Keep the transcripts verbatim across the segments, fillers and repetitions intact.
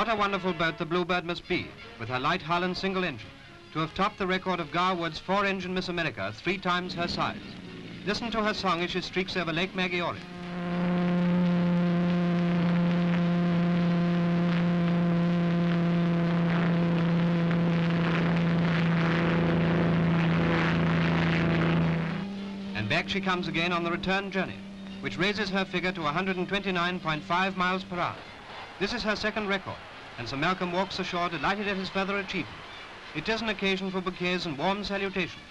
What a wonderful boat the Bluebird must be, with her light hull and single engine, to have topped the record of Garwood's four-engine Miss America, three times her size. Listen to her song as she streaks over Lake Maggiore. And back she comes again on the return journey, which raises her figure to one hundred twenty-nine point five miles per hour. This is her second record, and Sir Malcolm walks ashore delighted at his further achievement. It is an occasion for bouquets and warm salutations,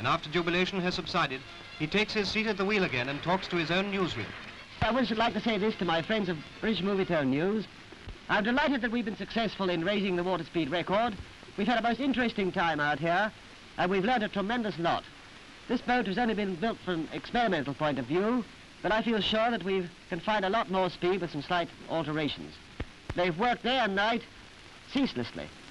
and after jubilation has subsided, he takes his seat at the wheel again and talks to his own newsroom. I would like to say this to my friends of British Movietone News. I'm delighted that we've been successful in raising the water speed record. We've had a most interesting time out here, and we've learned a tremendous lot. This boat has only been built from an experimental point of view, but I feel sure that we can find a lot more speed with some slight alterations. They've worked day and night, ceaselessly.